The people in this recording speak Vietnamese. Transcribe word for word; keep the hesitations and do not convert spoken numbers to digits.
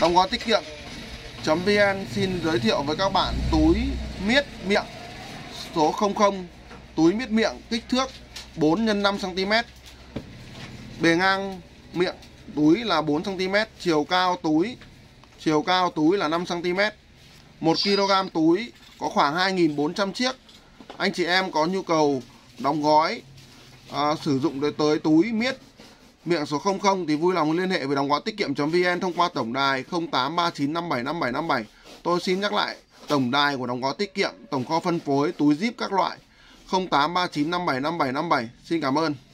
Đóng gói tiết kiệm.vn xin giới thiệu với các bạn túi miết miệng số không không, túi miết miệng kích thước bốn nhân năm xăng ti mét, bề ngang miệng túi là bốn xăng ti mét, chiều cao túi chiều cao túi là năm xăng ti mét. một ki lô gam túi có khoảng hai nghìn bốn trăm chiếc. Anh chị em có nhu cầu đóng gói à, sử dụng đến tới túi miết miệng số không không thì vui lòng liên hệ với đóng gói tiết kiệm.vn thông qua tổng đài không tám ba chín năm bảy năm bảy năm bảy. Tôi xin nhắc lại tổng đài của đóng gói tiết kiệm, tổng kho phân phối túi zip các loại không tám ba chín năm bảy năm bảy năm bảy. Xin cảm ơn.